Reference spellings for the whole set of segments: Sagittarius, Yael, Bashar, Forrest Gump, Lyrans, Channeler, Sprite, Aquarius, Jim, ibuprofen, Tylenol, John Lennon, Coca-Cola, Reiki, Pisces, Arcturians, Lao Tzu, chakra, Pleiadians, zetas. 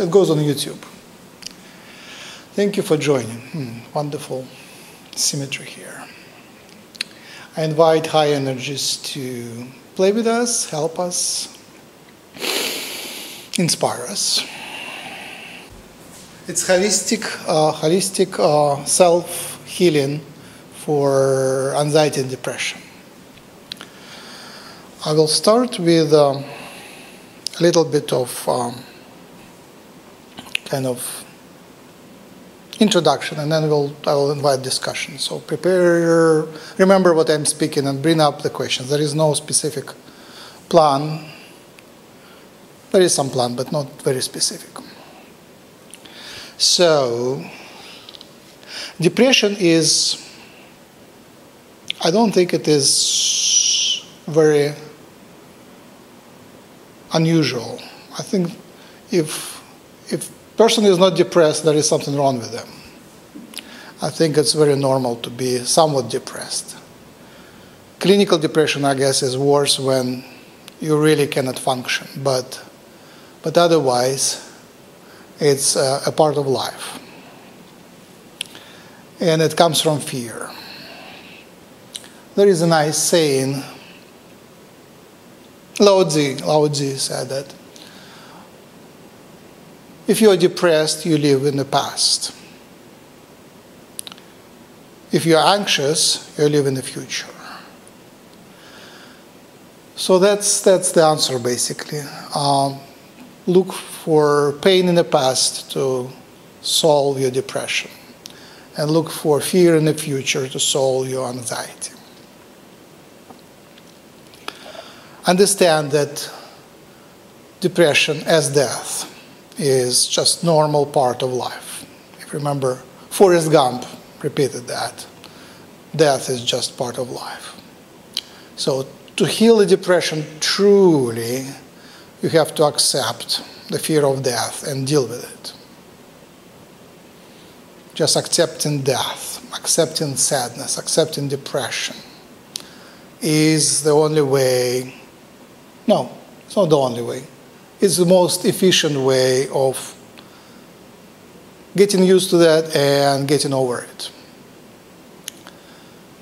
It goes on YouTube. Thank you for joining. Wonderful symmetry here. I invite high energies to play with us, help us, inspire us. It's holistic self-healing for anxiety and depression. I will start with a little bit of kind of introduction, and then I will invite discussion. So prepare, remember what I'm speaking, and bring up the questions. There is no specific plan. There is some plan, but not very specific. So, depression is, I don't think it is very unusual. I think if person is not depressed, there is something wrong with them. I think it's very normal to be somewhat depressed. Clinical depression, I guess, is worse when you really cannot function, but otherwise, it's a part of life. And it comes from fear. There is a nice saying, Lao Tzu said that if you are depressed, you live in the past. If you are anxious, you live in the future. So that's the answer, basically. Look for pain in the past to solve your depression, and look for fear in the future to solve your anxiety. Understand that depression as death is just normal part of life. If you remember, Forrest Gump repeated that. Death is just part of life. So to heal the depression truly, you have to accept the fear of death and deal with it. Just accepting death, accepting sadness, accepting depression is the only way. No, it's not the only way. It's the most efficient way of getting used to that and getting over it.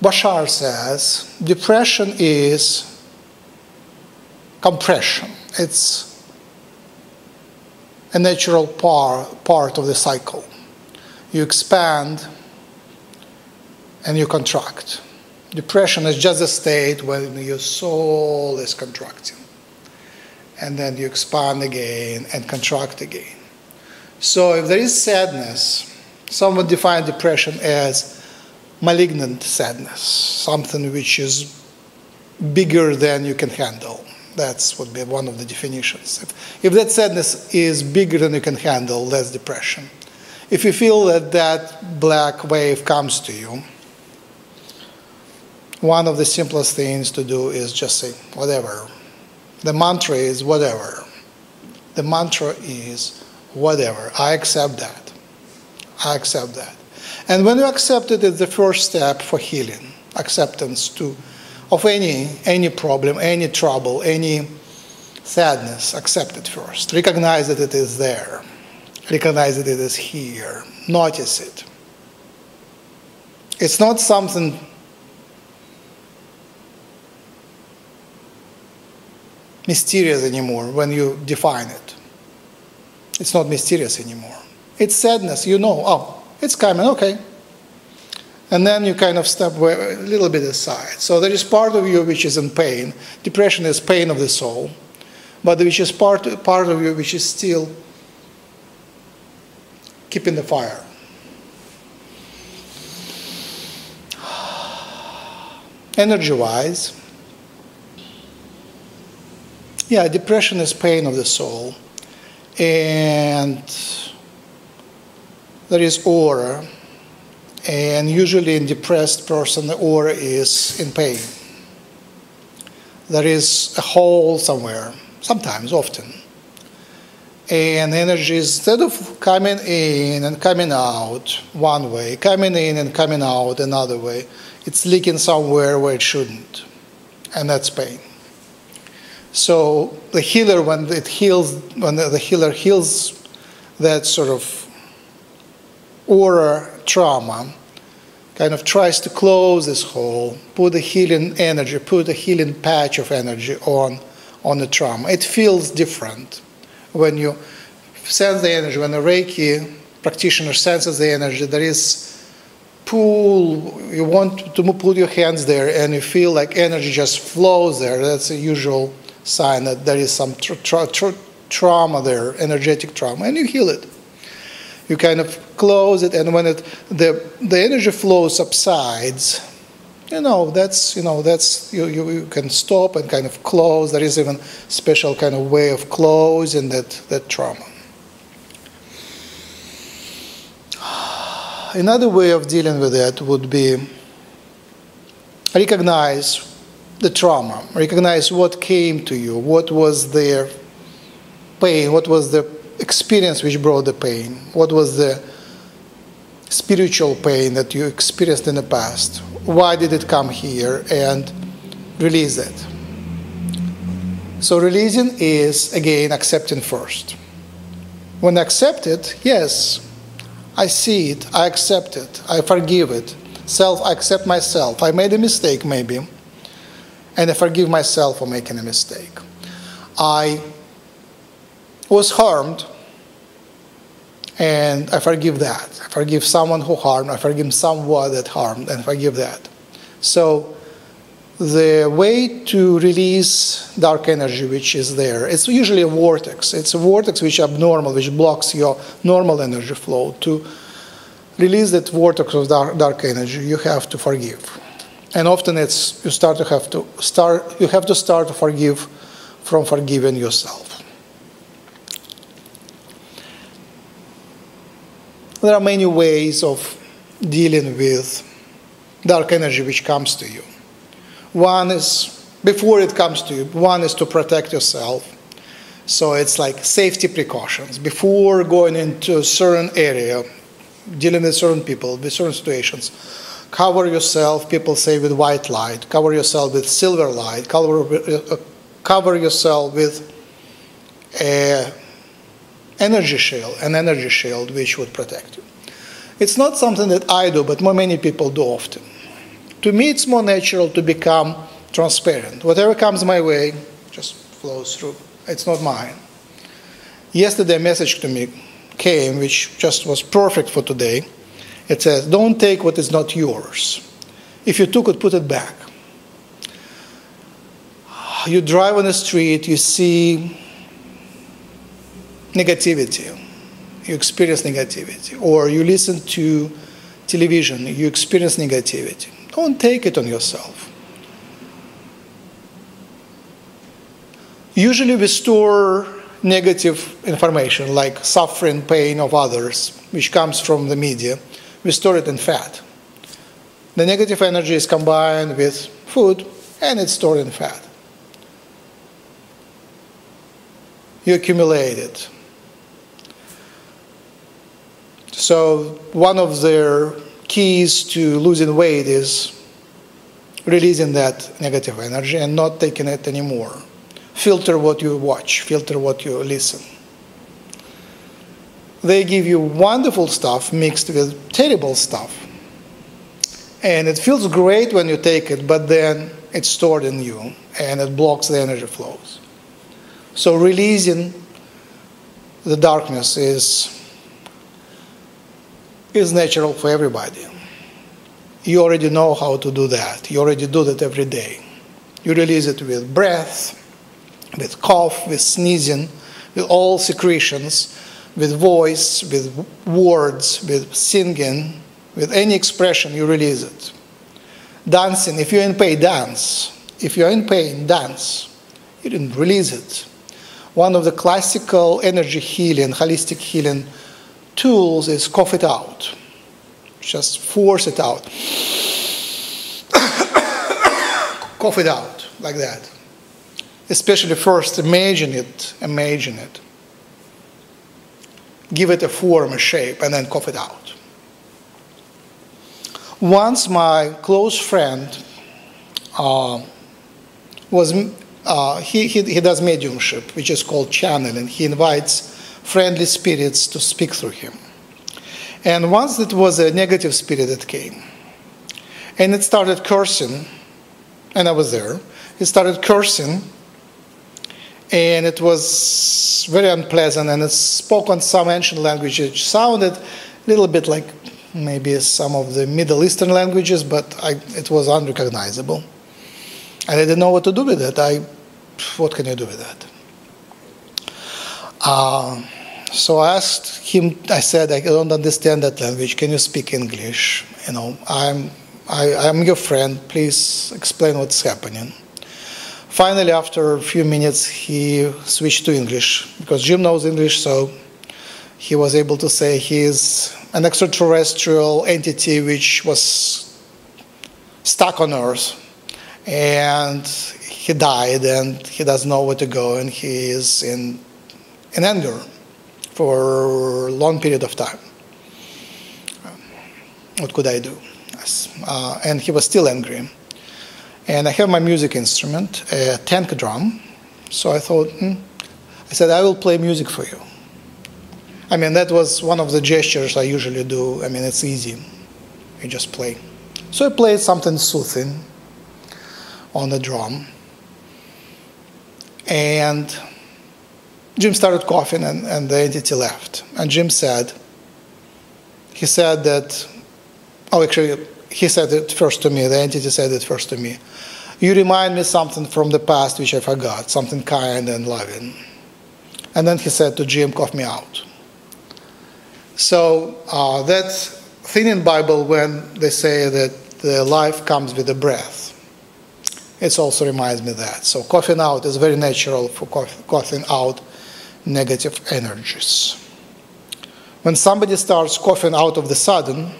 Bashar says, depression is compression. It's a natural part of the cycle. You expand and you contract. Depression is just a state when your soul is contracting. And then you expand again and contract again. So if there is sadness, some would define depression as malignant sadness, something which is bigger than you can handle. That would be one of the definitions. If that sadness is bigger than you can handle, that's depression. If you feel that that black wave comes to you, one of the simplest things to do is just say, whatever. The mantra is whatever. The mantra is whatever. I accept that. I accept that. And when you accept it, it's the first step for healing, acceptance of any problem, any trouble, any sadness. Accept it first. Recognize that it is there. Recognize that it is here. Notice it. It's not something mysterious anymore when you define it. It's not mysterious anymore. It's sadness. You know, oh, it's coming, okay. And then you kind of step a little bit aside. So there is part of you which is in pain. Depression is pain of the soul. But there is part of you which is still keeping the fire. Energy-wise, yeah, depression is pain of the soul. And there is aura. And usually in depressed person, the aura is in pain. There is a hole somewhere, sometimes, often. And energy, instead of coming in and coming out one way, coming in and coming out another way, it's leaking somewhere where it shouldn't. And that's pain. So the healer, when the healer heals that sort of aura trauma kind of tries to close this hole, put a healing energy, put a healing patch of energy on the trauma. It feels different when you sense the energy. When a Reiki practitioner senses the energy, there is pull. You want to put your hands there, and you feel like energy just flows there. That's a usual sign that there is some trauma there, energetic trauma, and you heal it. You kind of close it, and when the energy flow subsides, you can stop and kind of close. There is even special kind of way of closing that trauma. Another way of dealing with that would be recognize the trauma, recognize what came to you, what was their pain, what was the experience which brought the pain, what was the spiritual pain that you experienced in the past, why did it come here, and release that. So releasing is, again, accepting first. When accepted, yes, I see it, I accept it, I forgive it. I accept myself. I made a mistake, maybe, and I forgive myself for making a mistake. I was harmed, and I forgive that. I forgive someone who harmed, I forgive someone that harmed, and forgive that. So the way to release dark energy which is there, it's usually a vortex. It's a vortex which is abnormal, which blocks your normal energy flow. To release that vortex of dark energy, you have to forgive. And often it's you have to start to forgive from forgiving yourself. There are many ways of dealing with dark energy which comes to you. One is, before it comes to you, one is to protect yourself. So it's like safety precautions. Before going into a certain area, dealing with certain people, with certain situations, cover yourself, people say, with white light, cover yourself with silver light, cover yourself with an energy shield which would protect you. It's not something that I do, but many people do often. To me, it's more natural to become transparent. Whatever comes my way just flows through. It's not mine. Yesterday, a message to me came, which just was perfect for today. It says, don't take what is not yours. If you took it, put it back. You drive on the street, you see negativity, you experience negativity, or you listen to television, you experience negativity. Don't take it on yourself. Usually we store negative information, like suffering, pain of others, which comes from the media. We store it in fat. The negative energy is combined with food, and it's stored in fat. You accumulate it. So one of their keys to losing weight is releasing that negative energy and not taking it anymore. Filter what you watch, filter what you listen. They give you wonderful stuff mixed with terrible stuff. And it feels great when you take it, but then it's stored in you and it blocks the energy flows. So releasing the darkness is natural for everybody. You already know how to do that. You already do that every day. You release it with breath, with cough, with sneezing, with all secretions, with voice, with words, with singing, with any expression, you release it. Dancing, if you're in pain, dance. If you're in pain, dance. You didn't release it. One of the classical energy healing, holistic healing tools is cough it out. Just force it out. Cough it out, like that. Especially first, imagine it. Give it a form, a shape, and then cough it out. Once my close friend was, he does mediumship, which is called channeling. He invites friendly spirits to speak through him. And once it was a negative spirit that came, and it started cursing, and I was there. It started cursing, and it was very unpleasant, and it spoke on some ancient language. It sounded a little bit like maybe some of the Middle Eastern languages, but it was unrecognizable. And I didn't know what to do with that. What can you do with that? So I asked him, I said, I don't understand that language. Can you speak English? You know, I'm your friend. Please explain what's happening. Finally, after a few minutes, he switched to English, because Jim knows English, so he was able to say he is an extraterrestrial entity which was stuck on Earth, and he died, and he doesn't know where to go, and he is in anger for a long period of time. What could I do? And he was still angry. And I have my music instrument, a tank drum. So I thought, I said, I will play music for you. I mean, that was one of the gestures I usually do. I mean, it's easy. You just play. So I played something soothing on the drum. And Jim started coughing, and the entity left. And Jim said, he said it first to me, the entity said it first to me, "You remind me something from the past which I forgot, something kind and loving." And then he said to Jim, "Cough me out." So that's thing in Bible when they say that the life comes with the breath. It also reminds me that. So coughing out is very natural for coughing out negative energies. When somebody starts coughing out of the sudden,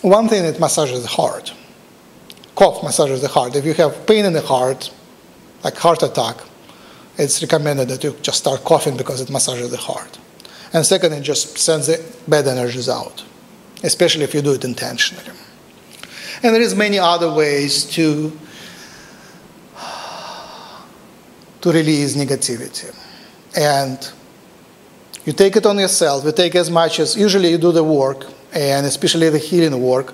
one thing, it massages the heart. Cough massages the heart. If you have pain in the heart, like heart attack, it's recommended that you just start coughing, because it massages the heart. And second, it just sends the bad energies out, especially if you do it intentionally. And there is many other ways to release negativity. And you take it on yourself. You take as much as, usually you do the work, and especially the healing work.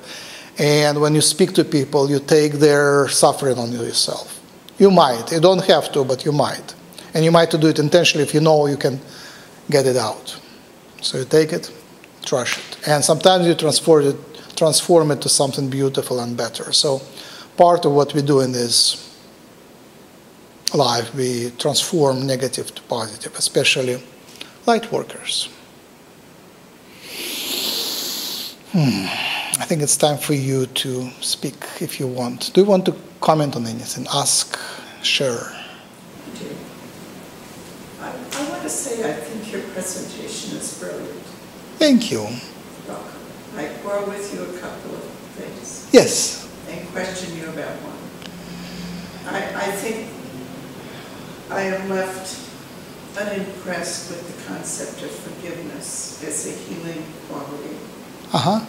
And when you speak to people, you take their suffering on yourself. You might. You don't have to, but you might. And you might do it intentionally if you know you can get it out. So you take it, trash it. And sometimes you transform it to something beautiful and better. So part of what we do in this life, we transform negative to positive, especially light workers. I think it's time for you to speak if you want. Do you want to comment on anything? Ask, share. I do. I want to say I think your presentation is brilliant. Thank you. Welcome. I quarrel with you a couple of things. Yes. And question you about one. I think I am left unimpressed with the concept of forgiveness as a healing quality. Uh-huh.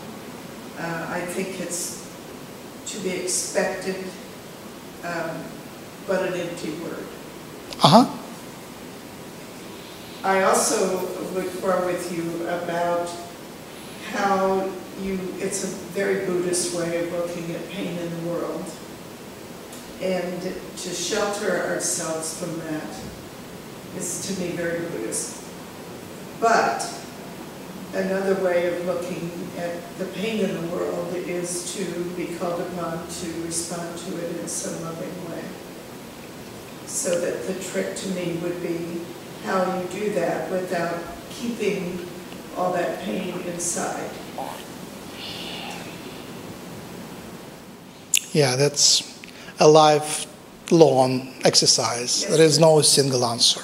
I think it's to be expected, but an empty word. Uh-huh. I also would quarrel with you about how it's a very Buddhist way of looking at pain in the world, and to shelter ourselves from that is, to me, very Buddhist. But another way of looking at the pain in the world is to be called upon to respond to it in some loving way. So that the trick to me would be how you do that without keeping all that pain inside. Yeah, that's a lifelong exercise. Yes. There is no single answer.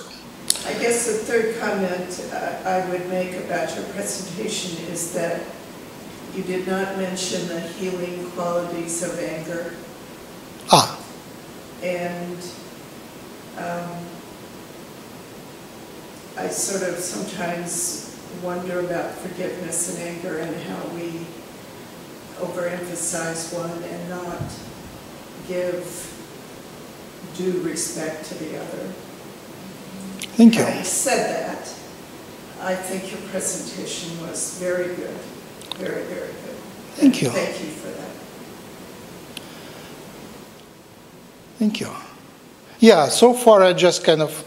I guess the third comment I would make about your presentation is that you did not mention the healing qualities of anger. Ah. And I sort of sometimes wonder about forgiveness and anger and how we overemphasize one and not give due respect to the other. Thank you. Having said that, I think your presentation was very good. Very, very good. Thank you. Thank you for that. Thank you. Yeah, so far I just kind of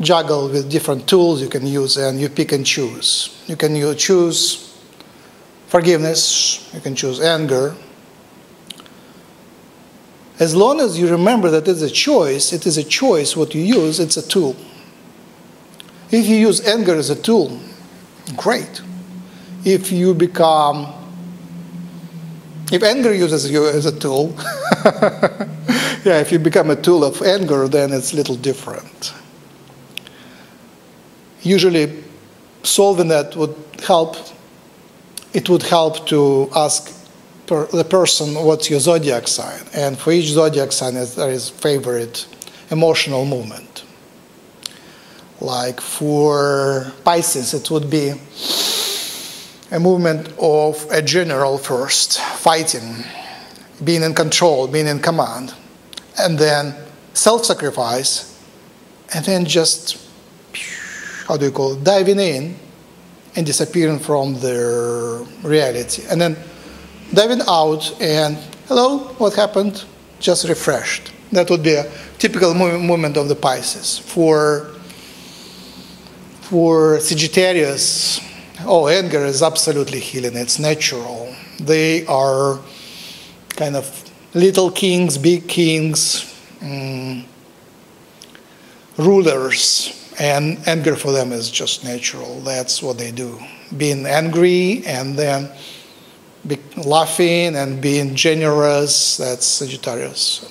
juggle with different tools you can use, and you pick and choose. You can choose forgiveness, you can choose anger. As long as you remember that it is a choice what you use, it's a tool. If you use anger as a tool, great. If you become, if anger uses you as a tool, yeah, if you become a tool of anger, then it's a little different. Usually solving that would help, it would help to ask the person what's your zodiac sign, and for each zodiac sign there is favorite emotional movement. Like for Pisces it would be a movement of a general first, fighting, being in control, being in command, and then self-sacrifice, and then just, how do you call it, diving in and disappearing from their reality, and then diving out and, hello, what happened? Just refreshed. That would be a typical movement of the Pisces. For Sagittarius, oh, anger is absolutely healing. It's natural. They are kind of little kings, big kings, rulers. And anger for them is just natural. That's what they do. Being angry and then laughing and being generous, that's Sagittarius.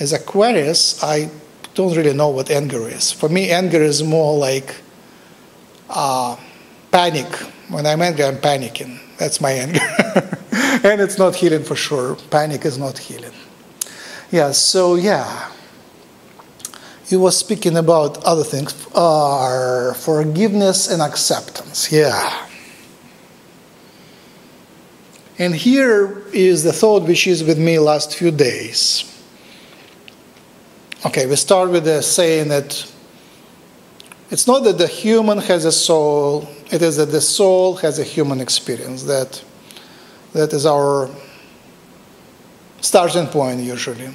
As Aquarius, I don't really know what anger is. For me, anger is more like panic. When I'm angry, I'm panicking. That's my anger. And it's not healing for sure. Panic is not healing. Yeah, so yeah. You were speaking about other things, forgiveness and acceptance, yeah. And here is the thought which is with me last few days. Okay, we start with the saying that it's not that the human has a soul, it is that the soul has a human experience. That is our starting point usually.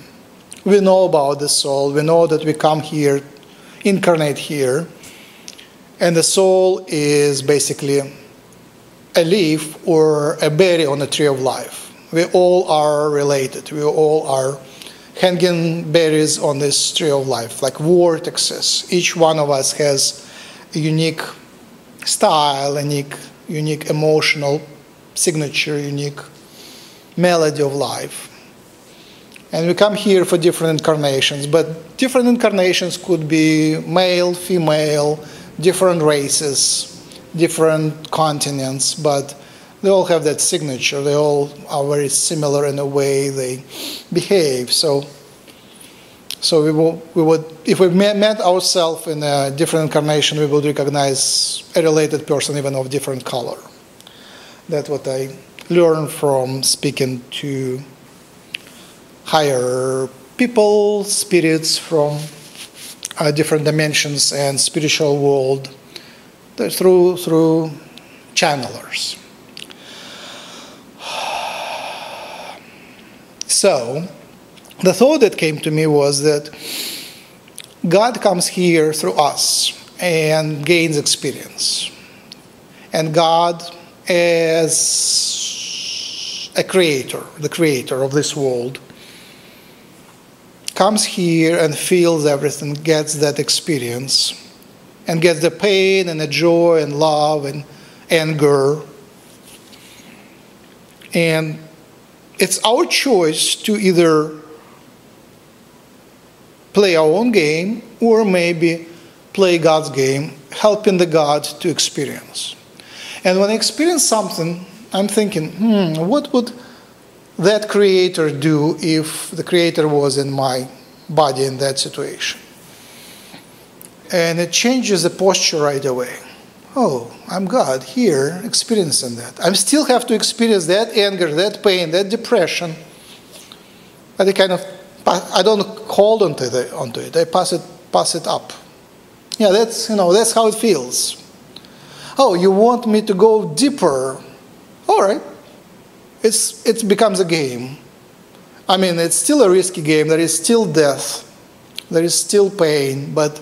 We know about the soul, we know that we come here, incarnate here, and the soul is basically a leaf or a berry on the tree of life. We all are related, we all are hanging berries on this tree of life, like vortexes. Each one of us has a unique style, unique emotional signature, unique melody of life. And we come here for different incarnations, but different incarnations could be male, female, different races, different continents, but they all have that signature. They all are very similar in the way they behave. So we would, if we met ourselves in a different incarnation, we would recognize a related person even of different color. That's what I learned from speaking to higher people, spirits from different dimensions and spiritual world through channelers. So the thought that came to me was that God comes here through us and gains experience. And God as a creator, the creator of this world, comes here and feels everything, gets that experience, and gets the pain and the joy and love and anger. And it's our choice to either play our own game or maybe play God's game, helping the God to experience. And when I experience something, I'm thinking, what would that creator do if the creator was in my body in that situation? And it changes the posture right away. Oh, I'm God here experiencing that. I still have to experience that anger, that pain, that depression. But I don't hold onto it. I pass it up. Yeah, that's, you know, that's how it feels. Oh, you want me to go deeper? All right. It becomes a game. I mean, it's still a risky game. There is still death. There is still pain. But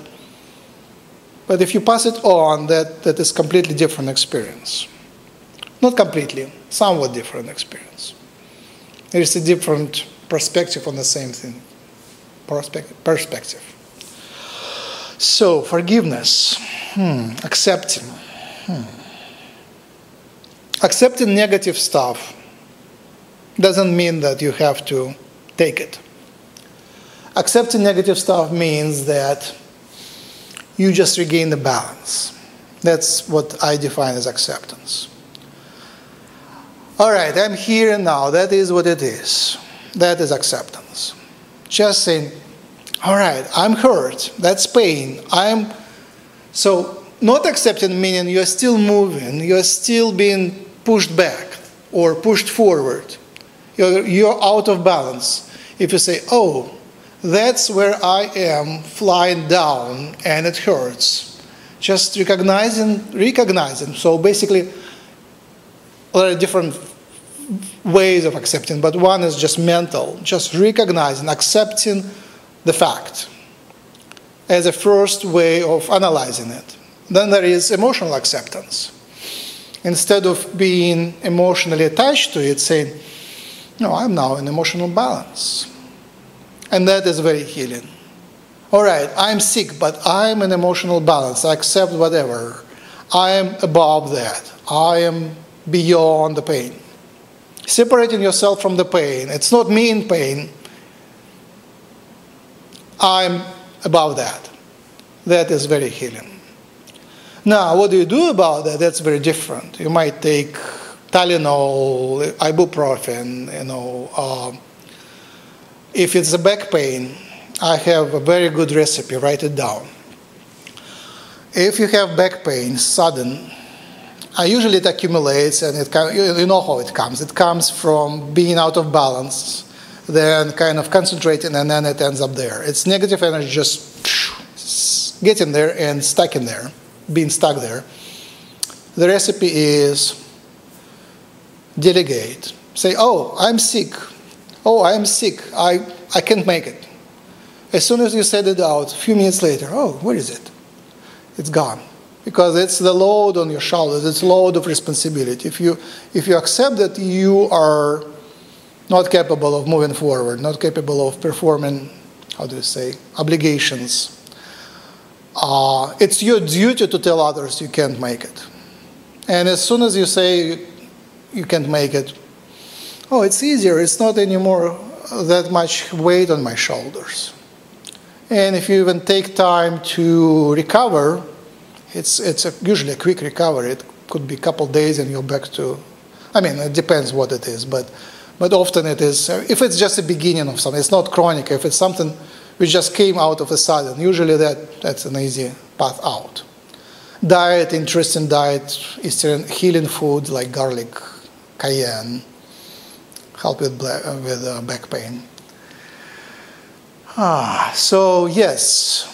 if you pass it on, that is completely different experience. Not completely, somewhat different experience. There is a different perspective on the same thing. Perspective. So, forgiveness. Accepting. Accepting negative stuff doesn't mean that you have to take it. Accepting negative stuff means that you just regain the balance. That's what I define as acceptance. All right, I'm here and now. That is what it is. That is acceptance. Just saying, all right, I'm hurt. That's pain. So not accepting meaning you're still moving. You're still being pushed back or pushed forward. You're out of balance. If you say, oh, that's where I am flying down and it hurts. Just recognizing. So basically, there are different ways of accepting, but one is just mental, just recognizing, accepting the fact as a first way of analyzing it. Then there is emotional acceptance. Instead of being emotionally attached to it, saying, no, I'm now in emotional balance. And that is very healing. All right, I'm sick, but I'm in emotional balance. I accept whatever. I am above that. I am beyond the pain. Separating yourself from the pain. It's not me in pain. I'm above that. That is very healing. Now, what do you do about that? That's very different. You might take Tylenol, ibuprofen, you know. If it's a back pain, I have a very good recipe, write it down. If you have back pain, sudden, usually it accumulates and you know how it comes. It comes from being out of balance, then kind of concentrating, and then it ends up there. It's negative energy just getting there and stuck in there, being stuck there. The recipe is delegate. Say, oh, I'm sick. Oh, I'm sick. I can't make it. As soon as you set it out, a few minutes later, oh, where is it? It's gone. Because it's the load on your shoulders. It's a load of responsibility. If you accept that you are not capable of moving forward, not capable of performing, how do you say, obligations, it's your duty to tell others you can't make it. And as soon as you say you can't make it, oh, it's easier. It's not anymore that much weight on my shoulders. And if you even take time to recover, It's usually a quick recovery. It could be a couple of days and you're back to, I mean, it depends what it is, but often it is, if it's just the beginning of something, it's not chronic, if it's something which just came out of a sudden, usually that's an easy path out. Diet, interesting diet, Eastern healing food like garlic, cayenne, help with back pain. So yes,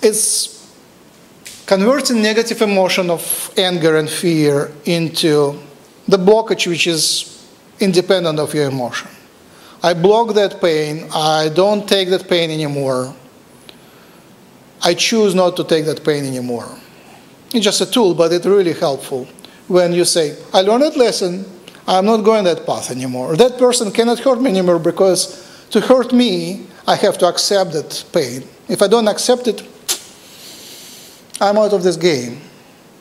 it's converting negative emotion of anger and fear into the blockage which is independent of your emotion. I block that pain. I don't take that pain anymore. I choose not to take that pain anymore. It's just a tool, but it's really helpful when you say, I learned that lesson. I'm not going that path anymore. That person cannot hurt me anymore because to hurt me, I have to accept that pain. If I don't accept it, I'm out of this game.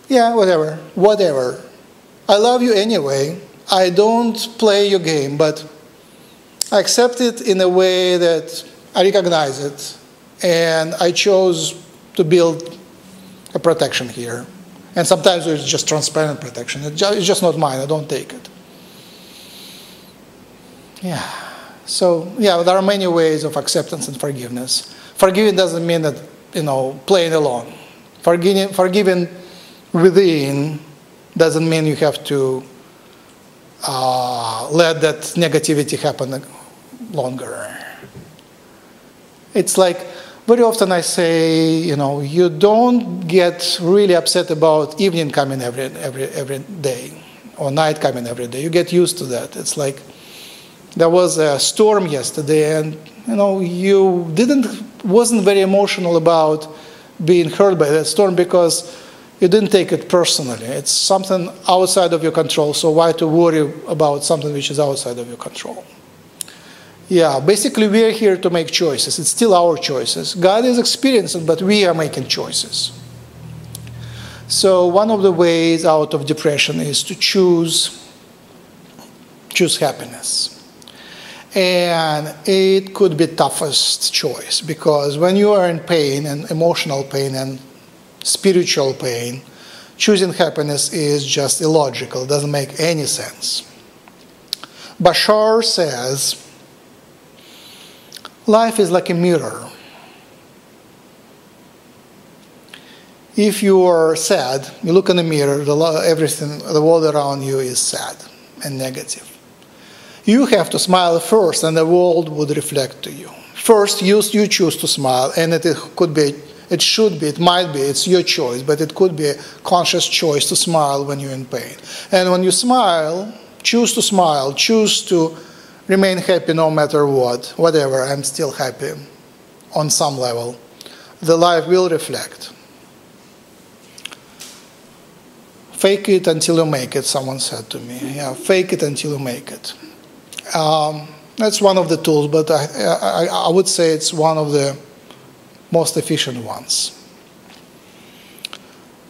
Yeah, whatever, whatever. I love you anyway. I don't play your game, but I accept it in a way that I recognize it, and I chose to build a protection here. And sometimes it's just transparent protection. It's just not mine. I don't take it. Yeah. So, yeah, there are many ways of acceptance and forgiveness. Forgiving doesn't mean that, you know, playing along. Forgiving within doesn't mean you have to let that negativity happen longer. It's like Very often I say, you know, you don't get really upset about evening coming every day or night coming every day. You get used to that. It's like there was a storm yesterday, and you know you wasn't very emotional about being hurt by that storm because you didn't take it personally. It's something outside of your control. So why to worry about something which is outside of your control? Yeah, basically we are here to make choices. It's still our choices. God is experiencing, but we are making choices. So one of the ways out of depression is to choose happiness. And it could be toughest choice, because when you are in pain, and emotional pain and spiritual pain, choosing happiness is just illogical. It doesn't make any sense. Bashar says, life is like a mirror. If you are sad, you look in the mirror, everything, the world around you is sad and negative. You have to smile first, and the world would reflect to you. First, you choose to smile, and it could be, it should be, it might be, it's your choice, but it could be a conscious choice to smile when you're in pain. And when you smile, choose to remain happy no matter what, whatever, I'm still happy on some level. The life will reflect. Fake it until you make it, someone said to me. Yeah, fake it until you make it. That's one of the tools, but I would say it's one of the most efficient ones.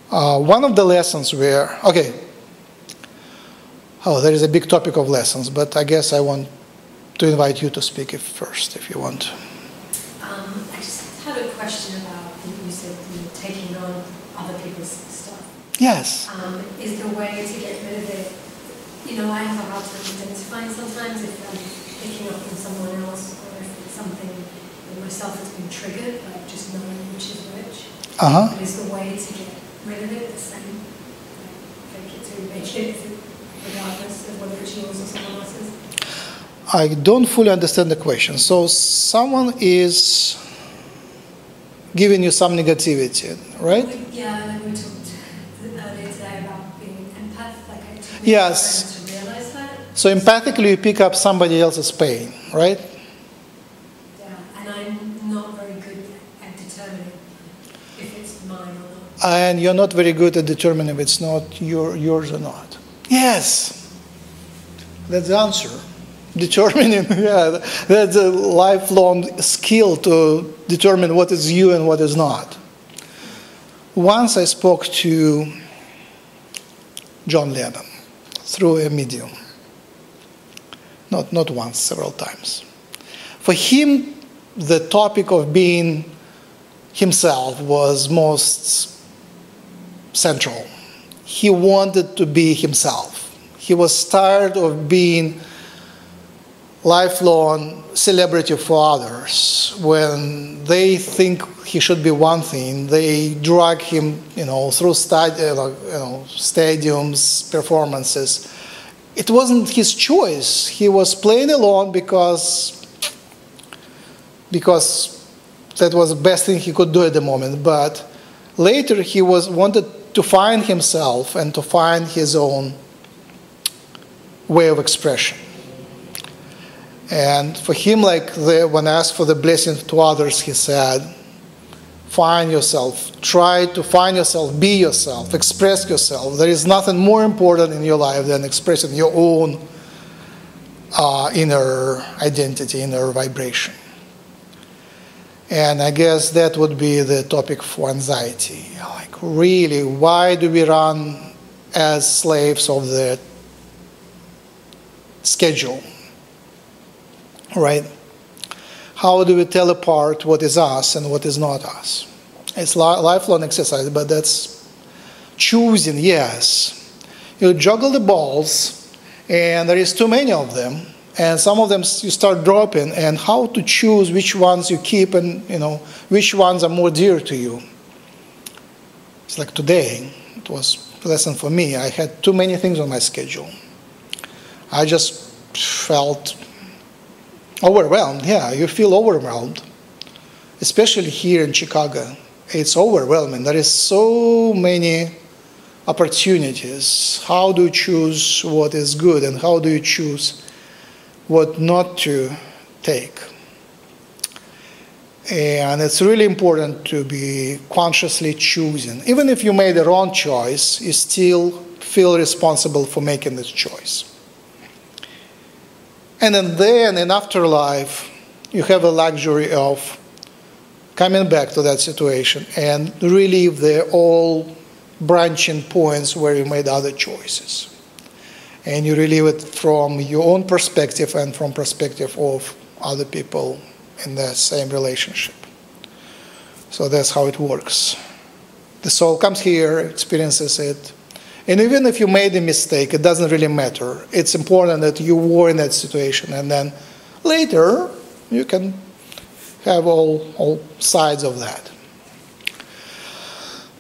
One of the lessons where, okay, oh, there is a big topic of lessons, but I guess I want to invite you to speak first, if you want. I just had a question about, you said, taking on other people's stuff. Yes. Is the way to get rid of it, you know, I have a hard time identifying sometimes if I'm picking up from someone else or if it's something in myself that's been triggered, like just knowing which is which. Uh-huh. Is the way to get rid of it the same? Like, fake it till you make it? Regardless of whether it's yours or someone else's? I don't fully understand the question. So someone is giving you some negativity, right? Yeah, like we talked earlier today about being empath. Like yes. To realize that. So empathically you pick up somebody else's pain, right? Yeah, and I'm not very good at determining if it's mine or not. And you're not very good at determining if it's not yours or not. Yes, that's the answer. Determining, yeah, that's a lifelong skill to determine what is you and what is not. Once I spoke to John Lennon through a medium. Not once, several times. For him, the topic of being himself was most central. He wanted to be himself. He was tired of being lifelong celebrity for others. When they think he should be one thing, they drag him, you know, through stadiums, performances. It wasn't his choice. He was playing along because that was the best thing he could do at the moment. But later he wanted to find himself and to find his own way of expression. And for him, like when asked for the blessing to others, he said, find yourself, try to find yourself, be yourself, express yourself. There is nothing more important in your life than expressing your own inner identity, inner vibration. And I guess that would be the topic for anxiety. Like, really, why do we run as slaves of the schedule, right? How do we tell apart what is us and what is not us? It's a lifelong exercise, but that's choosing, yes. You juggle the balls, and there is too many of them. And some of them you start dropping, and how to choose which ones you keep and, you know, which ones are more dear to you. It's like today, it was a lesson for me. I had too many things on my schedule. I just felt overwhelmed. Yeah, you feel overwhelmed. especially here in Chicago, it's overwhelming. There is so many opportunities. How do you choose what is good and how do you choose what not to take? And it's really important to be consciously choosing. Even if you made the wrong choice, you still feel responsible for making this choice. And then in afterlife, you have a luxury of coming back to that situation and relive the all branching points where you made other choices. And you relive it from your own perspective and from perspective of other people in the same relationship. So that's how it works. The soul comes here, experiences it. And even if you made a mistake, it doesn't really matter. It's important that you were in that situation. And then later, you can have all sides of that.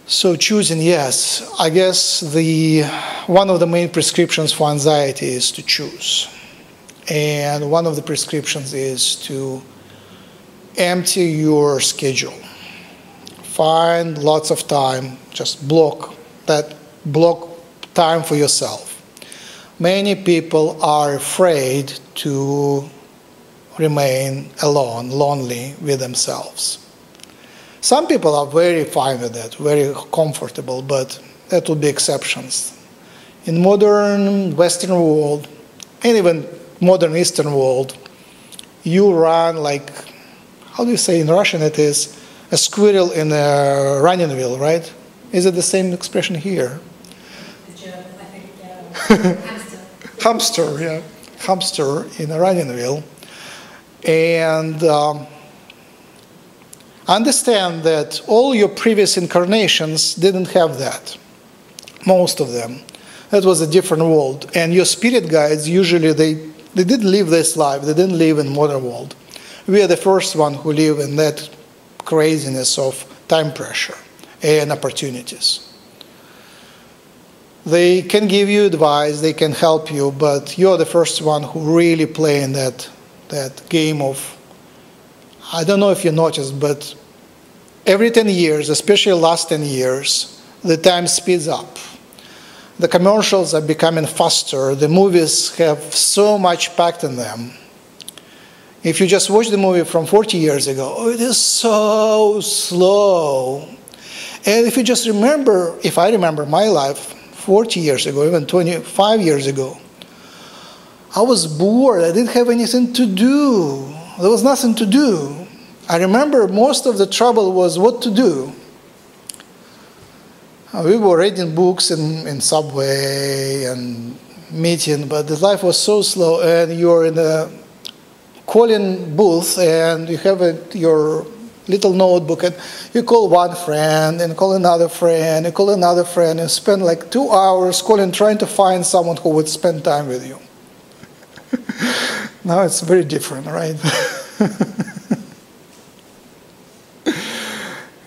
So choosing, yes. I guess one of the main prescriptions for anxiety is to choose. And one of the prescriptions is to empty your schedule. Find lots of time. Just block time for yourself. Many people are afraid to remain alone, lonely with themselves. Some people are very fine with that, very comfortable, but that would be exceptions. In modern Western world, and even modern Eastern world, you run like, how do you say in Russian it is, a squirrel in a running wheel, right? Is it the same expression here? Hamster. Hamster, yeah. Hamster in a running wheel. And understand that all your previous incarnations didn't have that. Most of them. That was a different world. And your spirit guides, usually they didn't live this life. They didn't live in modern world. We are the first one who live in that craziness of time pressure and opportunities. They can give you advice, they can help you, but you're the first one who really play in that game of, I don't know if you noticed, but every 10 years, especially last 10 years, the time speeds up. The commercials are becoming faster, the movies have so much packed in them. If you just watch the movie from 40 years ago, oh, it is so slow. And if you just remember, if I remember my life 40 years ago, even 25 years ago, I was bored. I didn't have anything to do. There was nothing to do. I remember most of the trouble was what to do. We were reading books in subway and meeting, but the life was so slow, and you're in a calling booth and you have your little notebook and you call one friend and call another friend and call another friend and spend like 2 hours calling, trying to find someone who would spend time with you. Now it's very different, right?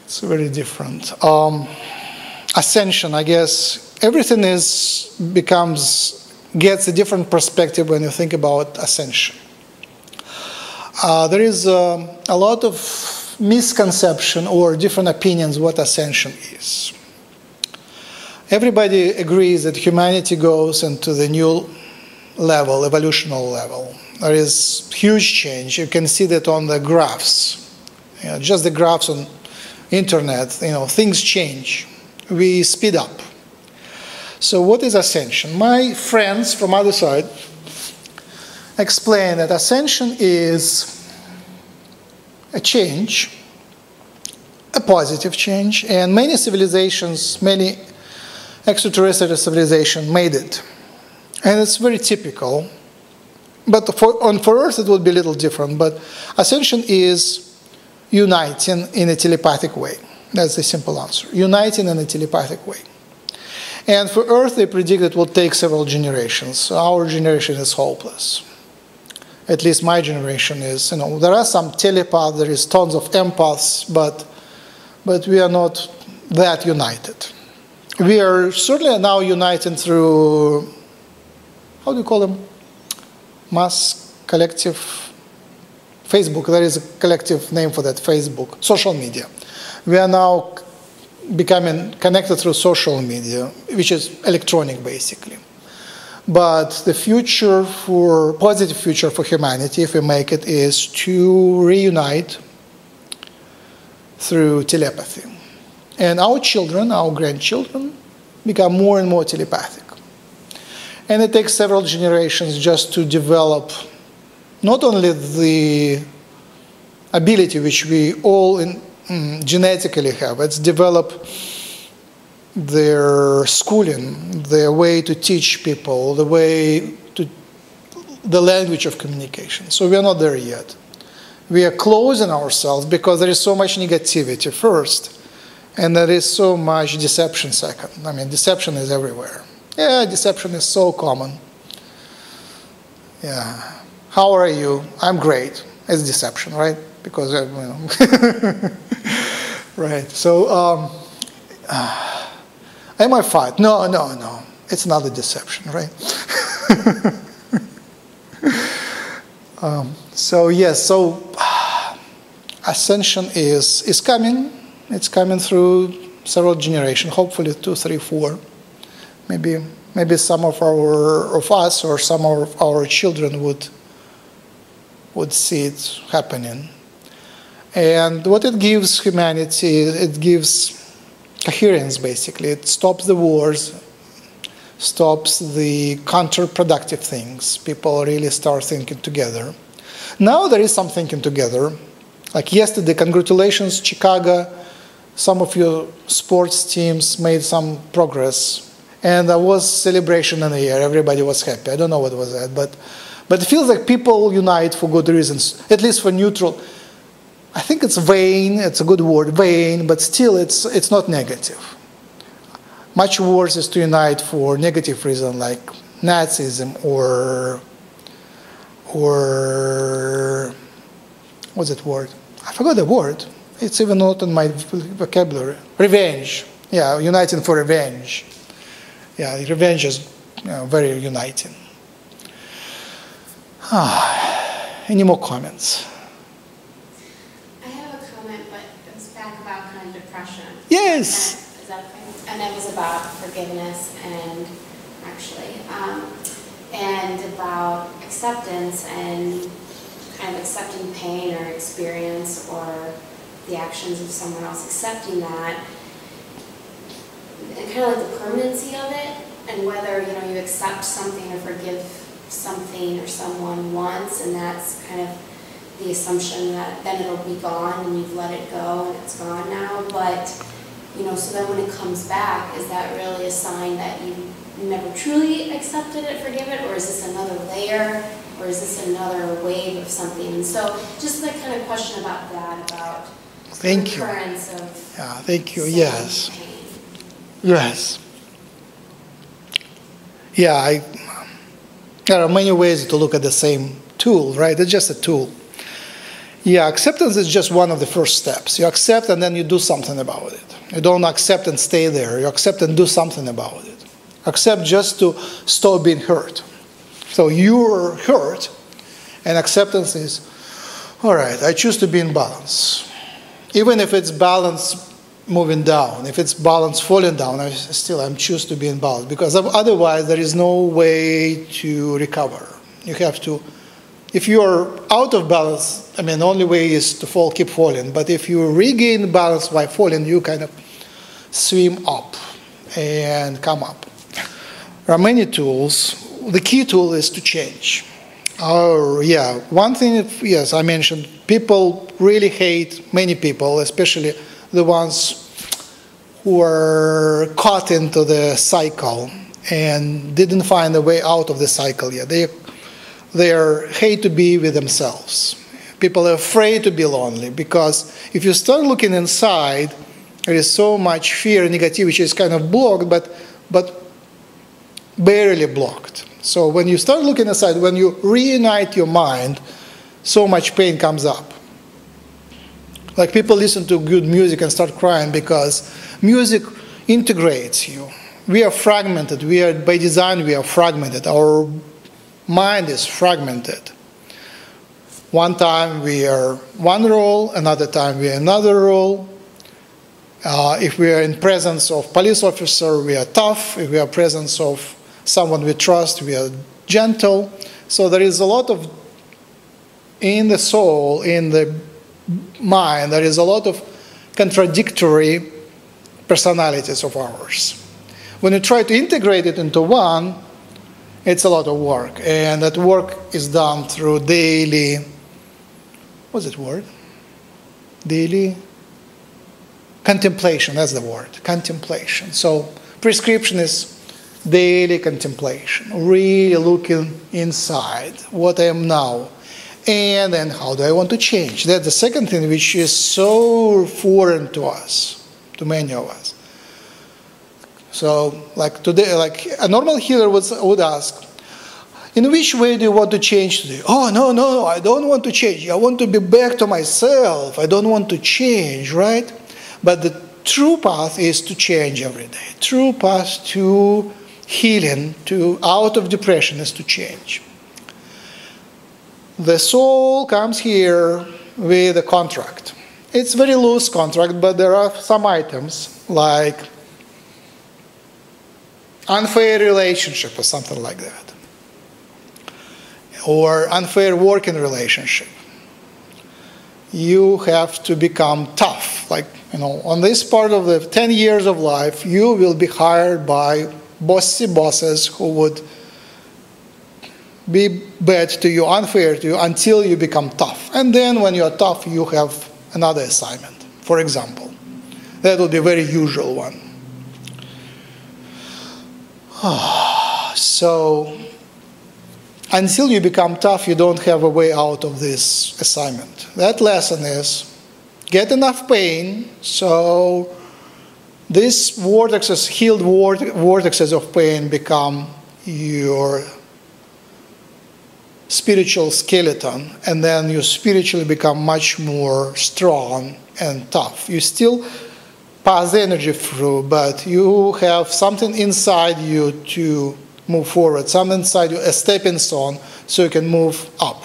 It's very different. Ascension, I guess, everything gets a different perspective when you think about ascension. There is a lot of misconception or different opinions what ascension is. Everybody agrees that humanity goes into the new level, evolutional level. There is huge change. You can see that on the graphs, just the graphs on internet. Things change. We speed up. So what is ascension? My friends from other side explain that ascension is a change, a positive change, and many civilizations, many extraterrestrial civilizations made it. And it's very typical. But for Earth it would be a little different, but ascension is uniting in a telepathic way. That's the simple answer. Uniting in a telepathic way. And for Earth they predict it will take several generations. Our generation is hopeless. At least my generation is, there are some telepaths, there is tons of empaths, but we are not that united. We are certainly now united through, how do you call them? Mass collective Facebook, there is a collective name for that, Facebook, social media. We are now becoming connected through social media, which is electronic, basically. But the future for, positive future for humanity, if we make it, is to reunite through telepathy. And our children, our grandchildren, become more and more telepathic. And it takes several generations just to develop not only the ability which we all genetically have, it's develop their schooling, their way to teach people, the way to the language of communication. So we are not there yet. We are closing ourselves because there is so much negativity first, and there is so much deception second. I mean, deception is everywhere. Yeah, deception is so common. Yeah. How are you? I'm great. It's deception, right? Because, you know. Right. So, am I fat? No, no, no. It's not a deception, right? So, yes. So, ascension is coming. It's coming through several generations, hopefully 2, 3, 4. Maybe some of us or some of our children would see it happening. And what it gives humanity, it gives coherence, basically. It stops the wars, stops the counterproductive things. People really start thinking together. Now there is some thinking together. Like yesterday, congratulations, Chicago. Some of your sports teams made some progress. And there was celebration in the air. Everybody was happy. I don't know what was that, but it feels like people unite for good reasons, at least for neutral. I think it's vain. It's a good word, vain, but still it's not negative. Much worse is to unite for negative reasons like Nazism or what's that word? I forgot the word. It's even not in my vocabulary. Revenge. Yeah, uniting for revenge. Yeah, revenge is very uniting. Any more comments? I have a comment, but it was back about kind of depression. Yes! And it was about forgiveness and, actually, and about acceptance and kind of accepting pain or experience or the actions of someone else, accepting that. And kind of like the permanency of it, and whether you accept something or forgive something or someone once, and that's kind of the assumption that then it'll be gone and you've let it go and it's gone now. But so then when it comes back, is that really a sign that you never truly accepted it, forgive it, or is this another layer, or is this another wave of something? And so just that kind of question about that, about the occurrence of thank you. Yes. Pain. Yes. Yeah, there are many ways to look at the same tool, right? It's just a tool. Yeah, acceptance is just one of the first steps. You accept and then you do something about it. You don't accept and stay there. You accept and do something about it. Accept just to stop being hurt. So you're hurt, and acceptance is, all right, I choose to be in balance. Even if it's balance moving down, if it's balance falling down, I choose to be in balance, because otherwise there is no way to recover. You have to, if you are out of balance, I mean, the only way is to fall, keep falling, but if you regain balance by falling, you kind of swim up and come up. There are many tools. The key tool is to change. One thing, yes, I mentioned, people really hate, many people, especially the ones who were caught into the cycle and didn't find a way out of the cycle yet. They hate to be with themselves. People are afraid to be lonely, because if you start looking inside, there is so much fear and negativity, which is kind of blocked, but barely blocked. So when you start looking inside, when you reunite your mind, so much pain comes up. Like people listen to good music and start crying because music integrates you. We are fragmented. We are, by design, we are fragmented. Our mind is fragmented. One time we are one role, another time we are another role. If we are in presence of police officer, we are tough. If we are in presence of someone we trust, we are gentle. So there is a lot of, in the soul, in the mind, there is a lot of contradictory personalities of ours. When you try to integrate it into one, it's a lot of work, and that work is done through daily, what's that word? Daily contemplation, that's the word, contemplation. So prescription is daily contemplation, really looking inside, what I am now, and then how do I want to change. That's the second thing which is so foreign to us, to many of us. So, like today, like a normal healer would ask, in which way do you want to change today? Oh, no, no, I don't want to change. I want to be back to myself. I don't want to change, right? But the true path is to change every day. True path to healing, to out of depression is to change. The soul comes here with a contract. It's a very loose contract, but there are some items like unfair relationship or something like that, or unfair working relationship. You have to become tough. Like, you know, on this part of the 10 years of life, you will be hired by bossy bosses who would be bad to you, unfair to you, until you become tough. And then when you're tough, you have another assignment, for example. That would be a very usual one. So, until you become tough, you don't have a way out of this assignment. That lesson is, get enough pain, so these vortexes, healed vortexes of pain become your spiritual skeleton, and then you spiritually become much more strong and tough. You still pass the energy through, but you have something inside you to move forward, something inside you, a stepping stone, so you can move up.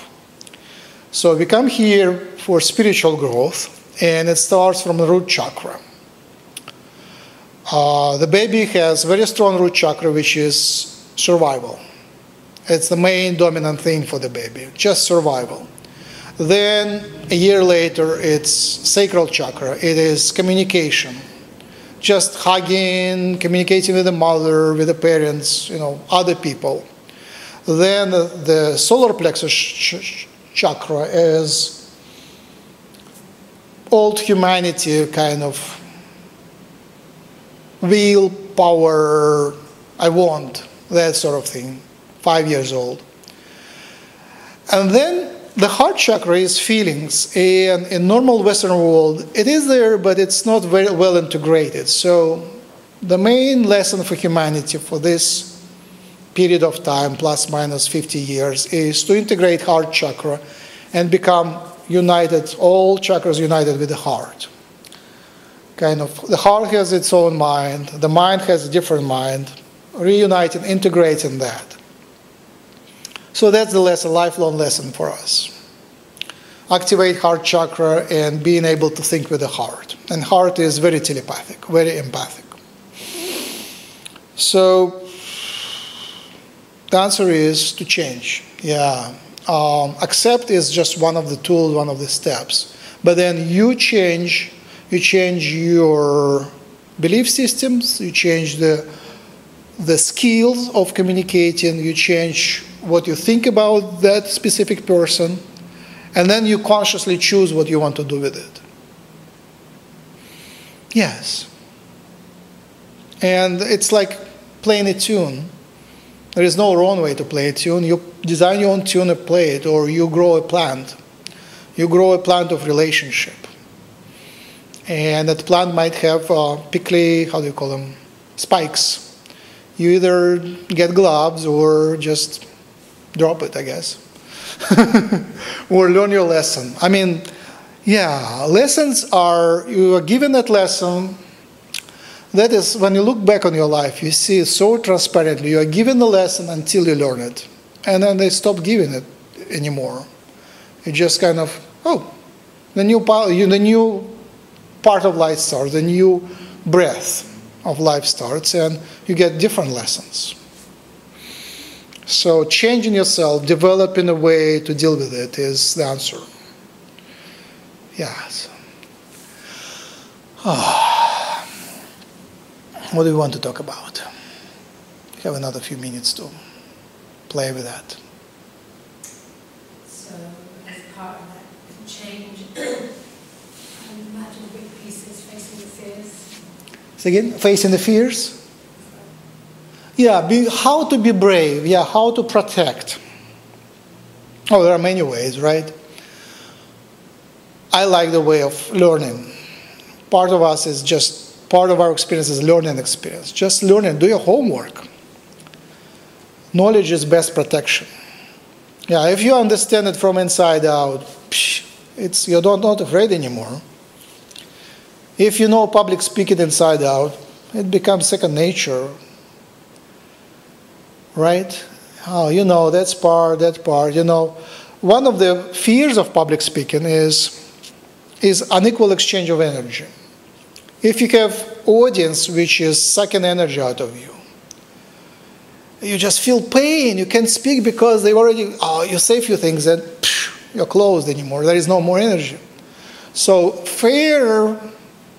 So we come here for spiritual growth, and it starts from the root chakra. The baby has very strong root chakra, which is survival. It's the main dominant thing for the baby, just survival. Then, a year later, it's sacral chakra. It is communication. Just hugging, communicating with the mother, with the parents, you know, other people. Then the solar plexus chakra is old humanity kind of willpower, I want, that sort of thing, 5 years old. And then the heart chakra is feelings, and in normal Western world, it is there, but it's not very well integrated. So the main lesson for humanity for this period of time, plus minus 50 years, is to integrate heart chakra and become united, all chakras united with the heart. Kind of, the heart has its own mind, the mind has a different mind, reuniting, integrating that. So that's the lesson, lifelong lesson for us. Activate heart chakra and being able to think with the heart. And heart is very telepathic, very empathic. So the answer is to change. Yeah, accept is just one of the tools, one of the steps. But then you change your belief systems, you change the skills of communicating, you change what you think about that specific person, and then you consciously choose what you want to do with it. Yes. And it's like playing a tune. There is no wrong way to play a tune. You design your own tune and play it, or you grow a plant. You grow a plant of relationship. And that plant might have prickly, how do you call them, spikes. You either get gloves or just drop it, I guess. Or learn your lesson. I mean, yeah, lessons are, you are given that lesson. That is, when you look back on your life, you see it so transparently. You are given the lesson until you learn it. And then they stop giving it anymore. It just kind of, oh, the new part of light starts, the new breath of life starts, and you get different lessons. So changing yourself, developing a way to deal with it is the answer. Yes. Oh. What do we want to talk about? We have another few minutes to play with that. So as part of that change, imagine big pieces facing the fears. Say again, facing the fears? Yeah, how to be brave, yeah, how to protect. Oh, there are many ways, right? I like the way of learning. Part of us is just, part of our experience is learning experience. Just learn and do your homework. Knowledge is best protection. Yeah, if you understand it from inside out, it's, you're not afraid anymore. If you know public speaking inside out, it becomes second nature. Right? Oh, you know, that's part, that part, you know. One of the fears of public speaking is unequal exchange of energy. If you have audience which is sucking energy out of you, you just feel pain, you can't speak because they already, oh, you say a few things and you're closed anymore, there is no more energy. So fair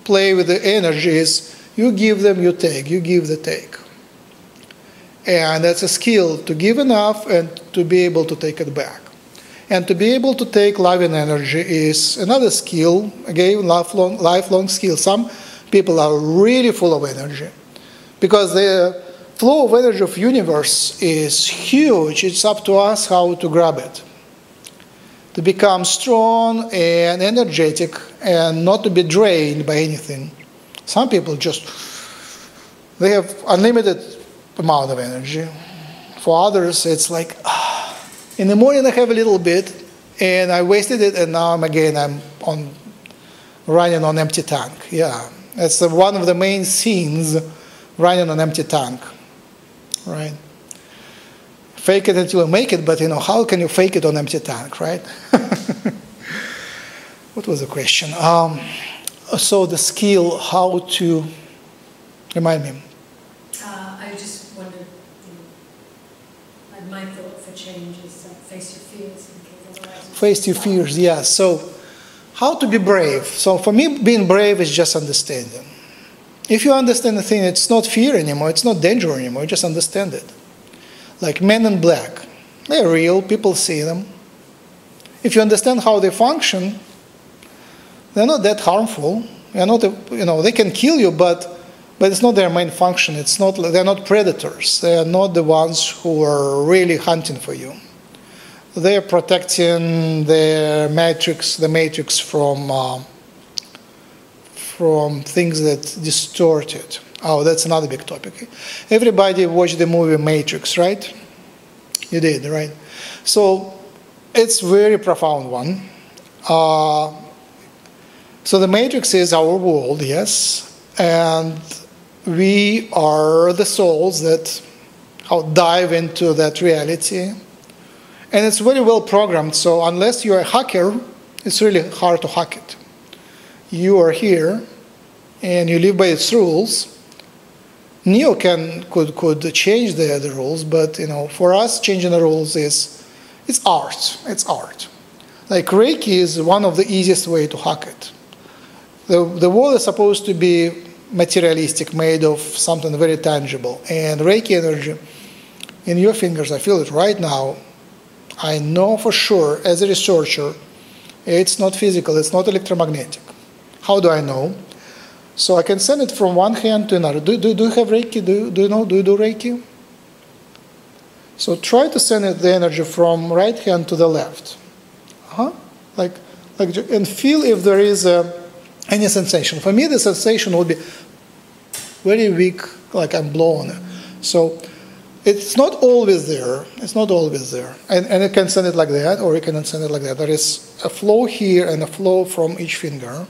play with the energy is you give them, you take, you give, the take. And that's a skill, to give enough and to be able to take it back. And to be able to take loving energy is another skill, again, lifelong skill. Some people are really full of energy because the flow of energy of universe is huge. It's up to us how to grab it, to become strong and energetic and not to be drained by anything. Some people just, they have unlimited amount of energy. For others, it's like, ah, in the morning I have a little bit, and I wasted it, and now I'm running on empty tank. Yeah, that's one of the main scenes, running on empty tank, right? Fake it until you make it, but you know, how can you fake it on empty tank, right? What was the question? So the skill, how to, remind me. I just wondered, my thought for change is face your fears. Face your fears, yeah. So, how to be brave? So, for me, being brave is just understanding. If you understand the thing, it's not fear anymore, it's not danger anymore, you just understand it. Like men in black, they're real, people see them. If you understand how they function, they're not that harmful. They're not, you know, they can kill you, but it's not their main function. It's not, they're not predators. They are not the ones who are really hunting for you. They are protecting their matrix, the matrix from things that distort it. Oh, that's another big topic. Everybody watched the movie Matrix, right? You did, right? So it's very profound one. So the matrix is our world, yes, and we are the souls that dive into that reality. And it's very well programmed, so unless you're a hacker, it's really hard to hack it. You are here, and you live by its rules. Neo could change the rules, but you know, for us, changing the rules is, it's art, it's art. Like Reiki is one of the easiest way to hack it. The world is supposed to be materialistic, made of something very tangible. And Reiki energy in your fingers, I feel it right now. I know for sure, as a researcher, it's not physical, it's not electromagnetic. How do I know? So I can send it from one hand to another. Do you have Reiki? Do you know? Do you do Reiki? So try to send it, the energy from right hand to the left. And feel if there is any sensation. For me, the sensation would be very weak, like I'm blown. So it's not always there. It's not always there. And it can send it like that, or it can send it like that. There is a flow here and a flow from each finger.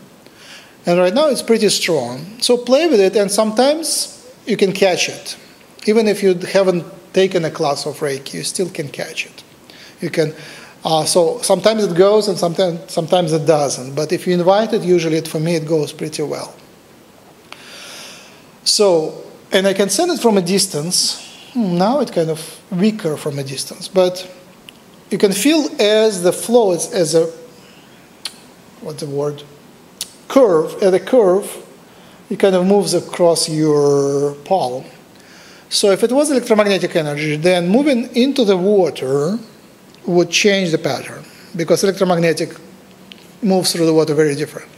And right now it's pretty strong. So play with it, and sometimes you can catch it. Even if you haven't taken a class of Reiki, you still can catch it. You can. So sometimes it goes and sometimes it doesn't. But if you invite it, usually for me it goes pretty well. So, and I can send it from a distance. Now it's kind of weaker from a distance, but you can feel as the flow, as a, what's the word, curve, at a curve, it kind of moves across your palm. So if it was electromagnetic energy, then moving into the water would change the pattern, because electromagnetic moves through the water very different.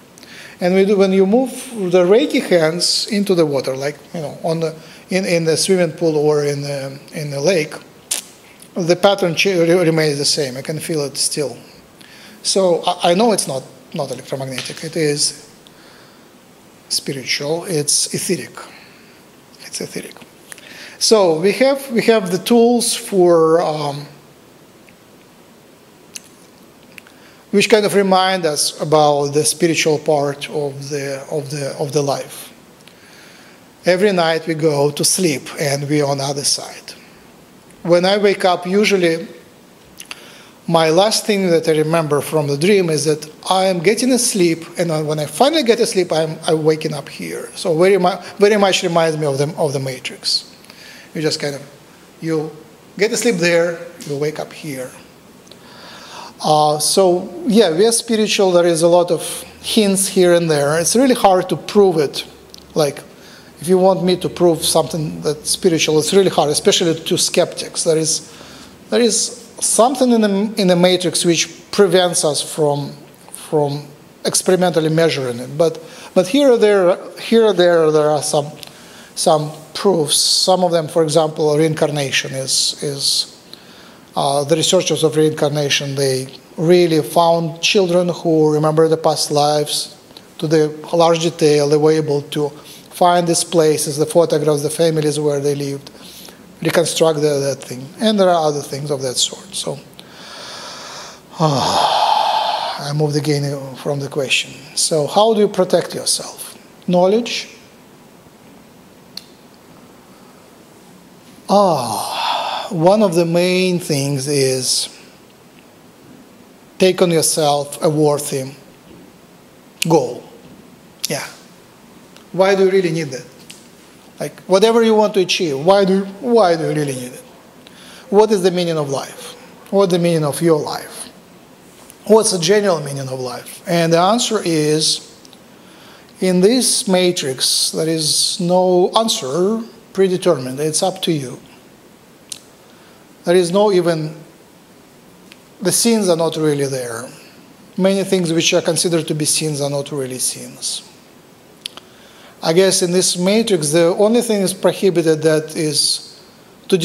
And we do, when you move the Reiki hands into the water, like, you know, on the, in the swimming pool or in the lake, the pattern remains the same. I can feel it still. So I know it's not electromagnetic. It is spiritual. It's etheric. It's etheric. So we have the tools for which kind of remind us about the spiritual part of the life. Every night we go to sleep and we're on the other side. When I wake up, usually my last thing that I remember from the dream is that I am getting asleep, and when I finally get asleep, I'm waking up here. So very much reminds me of the Matrix. You just kind of, you get asleep there, you wake up here. So, yeah, we are spiritual. There is a lot of hints here and there. It's really hard to prove it. Like, if you want me to prove something that's spiritual, it's really hard, especially to skeptics. There is something in the matrix which prevents us from experimentally measuring it. But here or there are some proofs. Some of them, for example, reincarnation is. The researchers of reincarnation, they really found children who remember the past lives to the large detail. They were able to find these places, the photographs, the families where they lived, reconstruct that thing. And there are other things of that sort. So I moved again from the question. So how do you protect yourself? Knowledge? One of the main things is take on yourself a worthy goal. Yeah. Why do you really need that? Like, whatever you want to achieve, why do you really need it? What is the meaning of life? What's the meaning of your life? What's the general meaning of life? And the answer is, in this matrix, there is no answer predetermined. It's up to you. There is no even, the sins are not really there. Many things which are considered to be sins are not really sins. I guess in this matrix, the only thing is prohibited that is to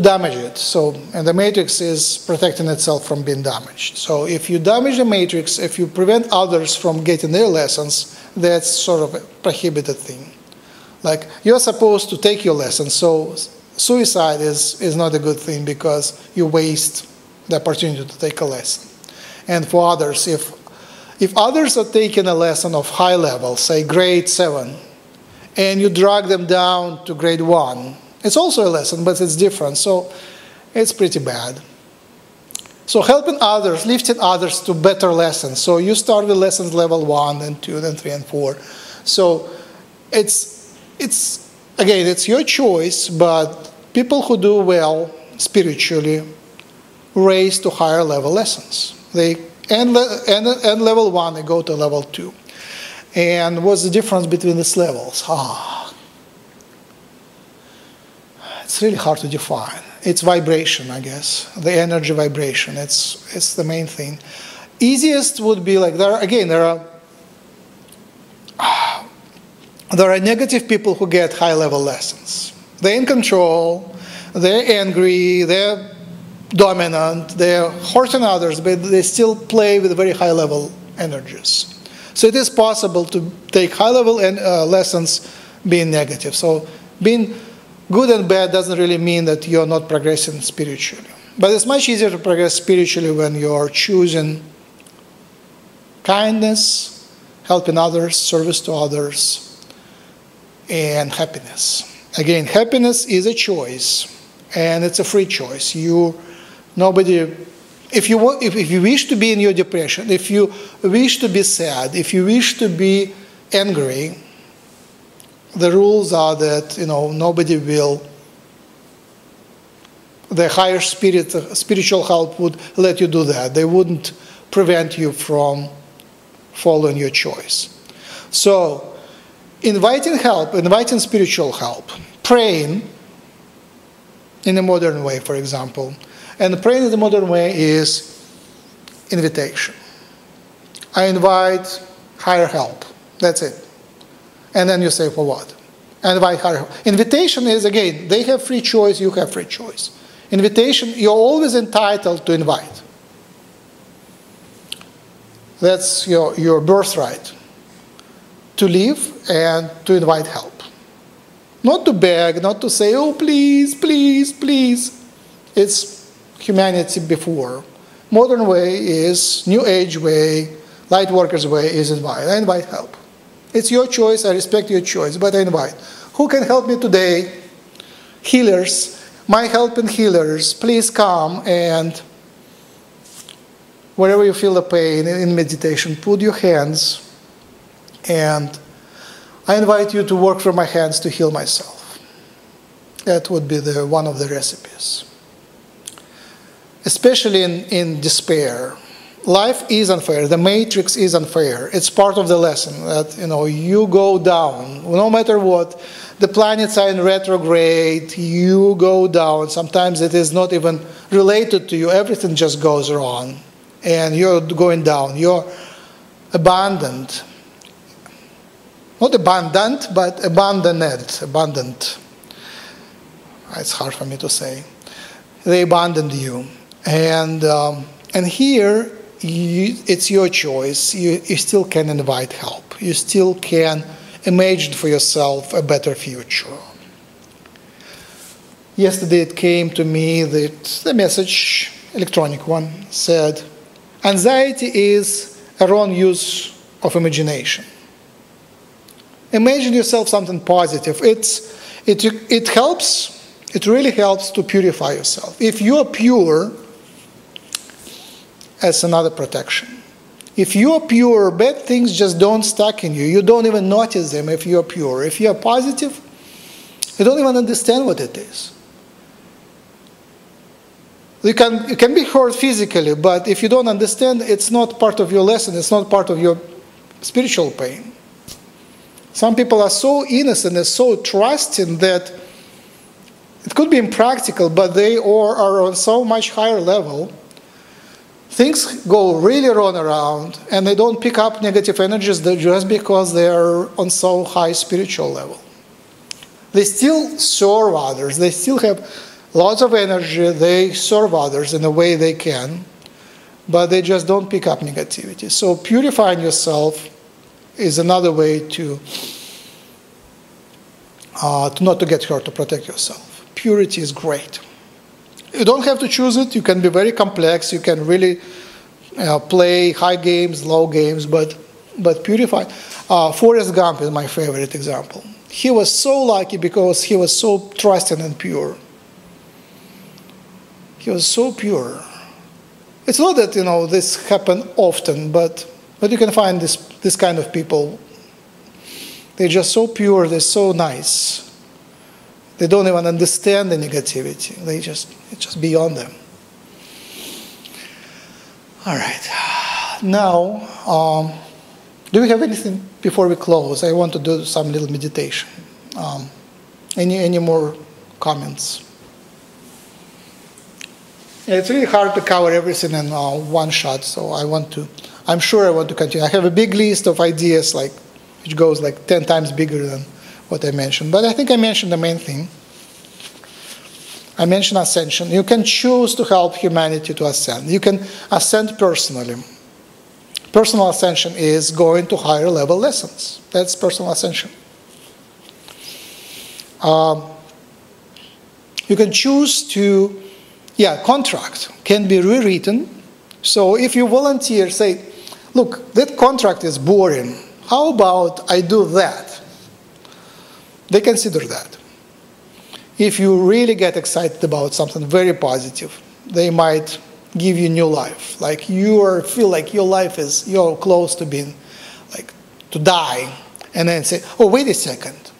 damage it. So, and the matrix is protecting itself from being damaged. So if you damage the matrix, if you prevent others from getting their lessons, that's sort of a prohibited thing. Like, you're supposed to take your lesson, so suicide is not a good thing because you waste the opportunity to take a lesson. And for others, if others are taking a lesson of high level, say grade 7, and you drag them down to grade 1, it's also a lesson, but it's different, so it's pretty bad. So helping others, lifting others to better lessons. So you start with lessons level 1, then 2, then 3, and 4. So it's your choice, but people who do well spiritually raise to higher level lessons. They end level 1, they go to level 2. And what's the difference between these levels? It's really hard to define. It's vibration, I guess. The energy vibration. It's the main thing. Easiest would be like there are negative people who get high-level lessons. They're in control, they're angry, they're dominant, they're hurting others, but they still play with very high-level energies. So it is possible to take high-level lessons being negative. So being good and bad doesn't really mean that you're not progressing spiritually. But it's much easier to progress spiritually when you're choosing kindness, helping others, service to others, and happiness. Again, happiness is a choice. and it's a free choice. If you wish to be in your depression, if you wish to be sad, if you wish to be angry, the rules are that, you know, nobody will, the higher spirit, spiritual help would let you do that. They wouldn't prevent you from following your choice. So, inviting help, inviting spiritual help, praying in a modern way, for example. And praying in the modern way is invitation. I invite higher help. That's it. And then you say, for what? I invite higher help. Invitation is, again, they have free choice, you have free choice. Invitation, you're always entitled to invite. That's your birthright. To live and to invite help. Not to beg, not to say, oh, please, please, please. It's humanity before. Modern way is, new age way, light workers way is invite. I invite help. It's your choice, I respect your choice, but I invite. Who can help me today? Healers, my help and healers, please come and wherever you feel the pain in meditation, put your hands and I invite you to work from my hands to heal myself. That would be one of the recipes. Especially in despair. Life is unfair. The matrix is unfair. It's part of the lesson that, you know, you go down. No matter what, the planets are in retrograde. You go down. Sometimes it is not even related to you. Everything just goes wrong. And you're going down. You're abandoned. Not abundant, but abandoned. Abundant. It's hard for me to say. They abandoned you. And here, it's your choice. You still can invite help. You still can imagine for yourself a better future. Yesterday it came to me that the message, electronic one, said, anxiety is a wrong use of imagination. Imagine yourself something positive. It helps. It really helps to purify yourself. If you are pure, that's another protection. If you are pure, bad things just don't stuck in you. You don't even notice them if you are pure. If you are positive, you don't even understand what it is. You can be hurt physically, but if you don't understand, it's not part of your lesson. It's not part of your spiritual pain. Some people are so innocent and so trusting that it could be impractical, but they are on so much higher level. Things go really wrong around, and they don't pick up negative energies just because they are on so high spiritual level. They still serve others. They still have lots of energy. They serve others in a way they can, but they just don't pick up negativity. So purifying yourself is another way to not to get hurt, to protect yourself. Purity is great. You don't have to choose it. You can be very complex. You can really play high games, low games, but purify. Forrest Gump is my favorite example. He was so lucky because he was so trusting and pure. He was so pure. It's not that, you know, this happens often, but you can find this kind of people. They're just so pure. They're so nice. They don't even understand the negativity. It's just beyond them. All right. Now, do we have anything before we close? I want to do some little meditation. Any more comments? It's really hard to cover everything in one shot, so I'm sure I want to continue. I have a big list of ideas, which goes 10 times bigger than what I mentioned, but I think I mentioned the main thing. I mentioned ascension. You can choose to help humanity to ascend. You can ascend personally. Personal ascension is going to higher level lessons. That's personal ascension. You can choose to, contract can be rewritten. So if you volunteer, say, look, that contract is boring. How about I do that? They consider that. if you really get excited about something very positive, they might give you new life. Like you are, feel like your life is, you're close to being, like, to die. And then say, oh, wait a second.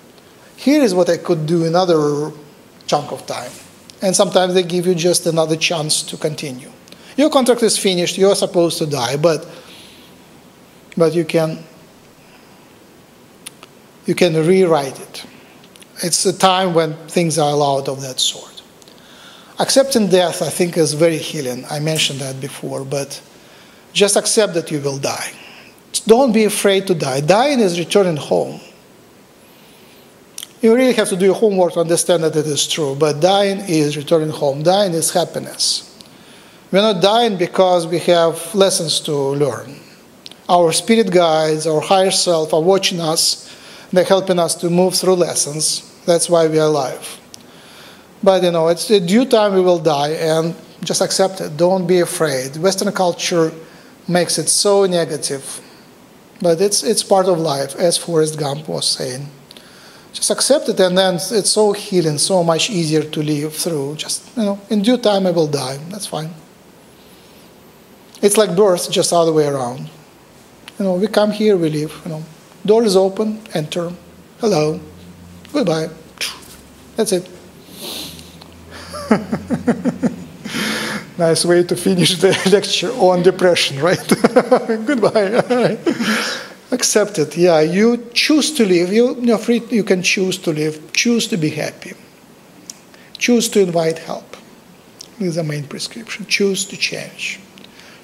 Here is what I could do another chunk of time. And sometimes they give you just another chance to continue. Your contract is finished, you're supposed to die, but you can rewrite it. It's a time when things are allowed of that sort. Accepting death, I think, is very healing. I mentioned that before, but just accept that you will die. Don't be afraid to die. Dying is returning home. You really have to do your homework to understand that it is true, but dying is returning home. Dying is happiness. We're not dying because we have lessons to learn. Our spirit guides, our higher self are watching us. They're helping us to move through lessons. That's why we are alive. But you know, it's at due time we will die, and just accept it. Don't be afraid. Western culture makes it so negative. But it's part of life, as Forrest Gump was saying. Just accept it, and then it's so healing, so much easier to live through. Just, you know, in due time I will die. That's fine. It's like birth, just the other way around. You know, we come here, we leave. You know, door is open, enter. Hello, goodbye. That's it. Nice way to finish the lecture on depression, right? Goodbye. Right. Accept it. Yeah, you choose to live. You're free. You can choose to live. Choose to be happy. Choose to invite help. This is the main prescription. Choose to change.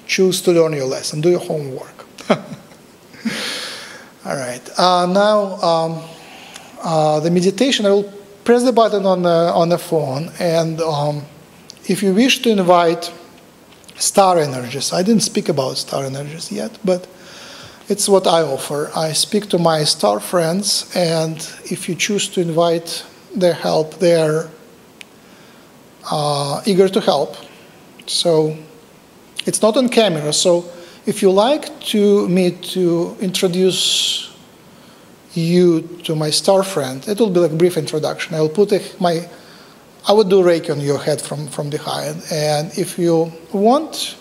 Choose to learn your lesson. Do your homework. All right. Now, the meditation. I will press the button on the phone, and if you wish to invite star energies, I didn't speak about star energies yet, but it's what I offer. I speak to my star friends, and if you choose to invite their help, they are eager to help. So it's not on camera. So if you like to me to introduce you to my star friend, it will be like a brief introduction. I will put I would do Reiki on your head from behind, and if you want,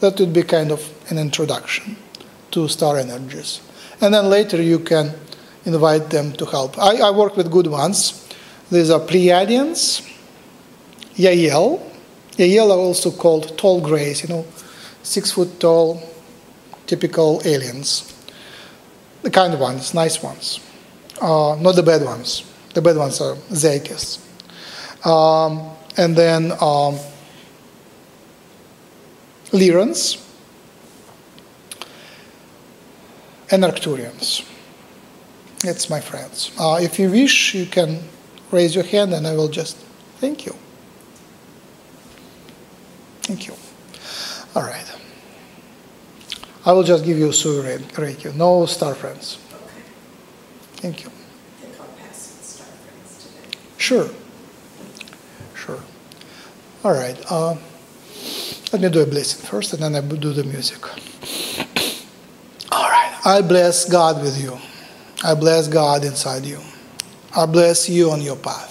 that would be kind of an introduction to star energies. And then later you can invite them to help. I work with good ones. These are Pleiadians, Yael. Yael are also called tall grays, you know, 6 foot tall, typical aliens. The kind ones, nice ones. Not the bad ones. The bad ones are zetas. And then Lyrans and Arcturians. That's my friends. If you wish, you can raise your hand and I will just thank you. Thank you. All right. I will just give you Sui Reiki. No star friends. Okay. Thank you. Think I'll pass with star friends today. Sure. Sure. All right. Let me do a blessing first, and then I will do the music. All right. I bless God with you. I bless God inside you. I bless you on your path.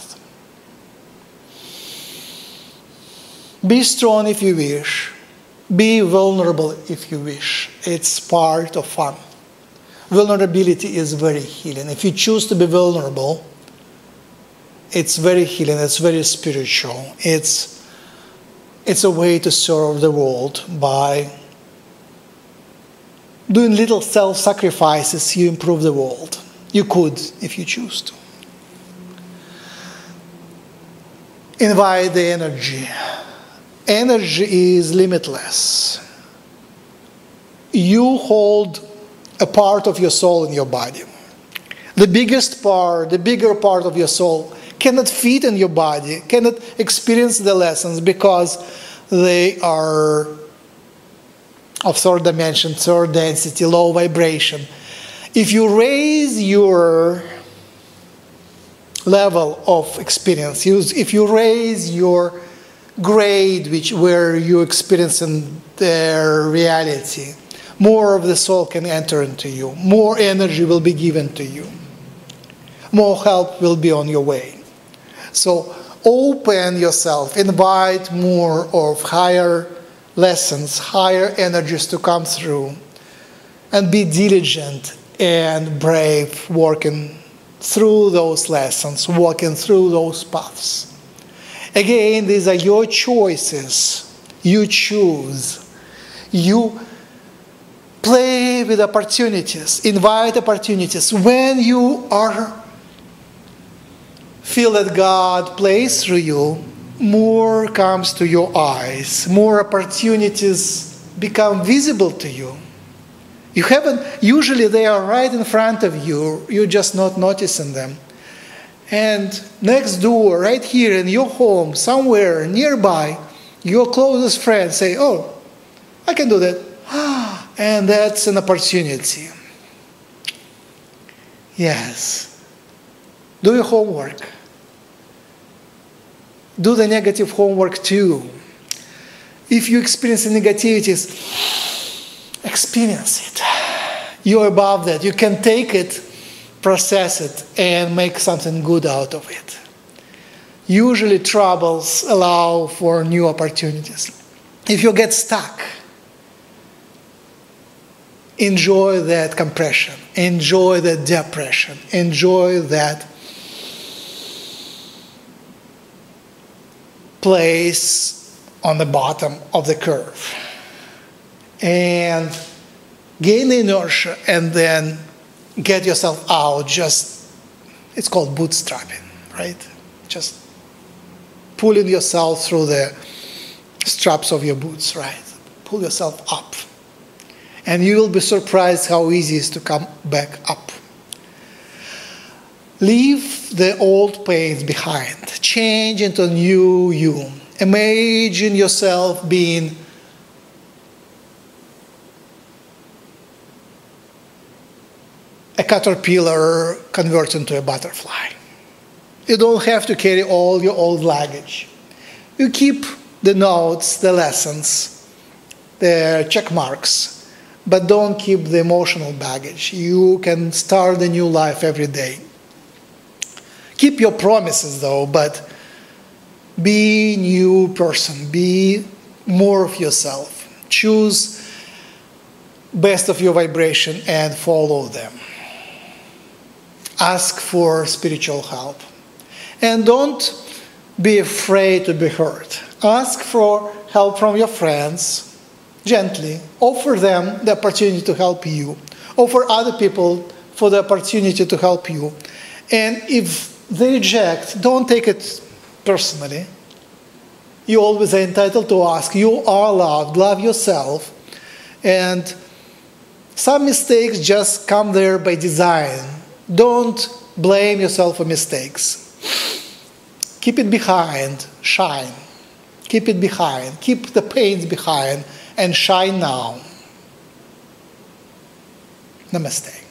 Be strong if you wish. Be vulnerable if you wish. It's part of fun. Vulnerability is very healing. If you choose to be vulnerable, it's very healing, it's very spiritual. It's a way to serve the world by doing little self-sacrifices. You improve the world. You could, if you choose to. Invite the energy. Energy is limitless. You hold a part of your soul in your body. The biggest part, the bigger part of your soul cannot fit in your body, cannot experience the lessons because they are of third dimension, third density, low vibration. If you raise your level of experience, if you raise your grade where you experiencing their reality, more of the soul can enter into you, more energy will be given to you, more help will be on your way. So open yourself, invite more of higher lessons, higher energies to come through, and be diligent and brave working through those lessons, walking through those paths. Again, these are your choices. You choose. You play with opportunities, invite opportunities. When you feel that God plays through you, more comes to your eyes, more opportunities become visible to you. You haven't, usually they are right in front of you, you're just not noticing them. And next door, right here in your home, somewhere nearby, your closest friend say, oh, I can do that. And that's an opportunity. Yes. Do your homework. Do the negative homework too. If you experience negativities, experience it. You're above that. You can take it, process it, and make something good out of it. Usually troubles allow for new opportunities. If you get stuck, enjoy that compression, enjoy that depression, enjoy that place on the bottom of the curve. And gain the inertia and then get yourself out. Just, it's called bootstrapping, right? Just pulling yourself through the straps of your boots, right? Pull yourself up. And you will be surprised how easy it is to come back up. Leave the old pains behind. Change into new you. Imagine yourself being a caterpillar converted into a butterfly. You don't have to carry all your old luggage. You keep the notes, the lessons, the check marks, but don't keep the emotional baggage. You can start a new life every day. Keep your promises though, but be a new person, be more of yourself. Choose best of your vibration and follow them. Ask for spiritual help. And don't be afraid to be hurt. Ask for help from your friends, gently. Offer them the opportunity to help you. Offer other people for the opportunity to help you. And if they reject, don't take it personally. You always are entitled to ask. You are loved. Love yourself. And some mistakes just come there by design. Don't blame yourself for mistakes. Keep it behind. Shine. Keep it behind. Keep the pains behind. And shine now. Namaste.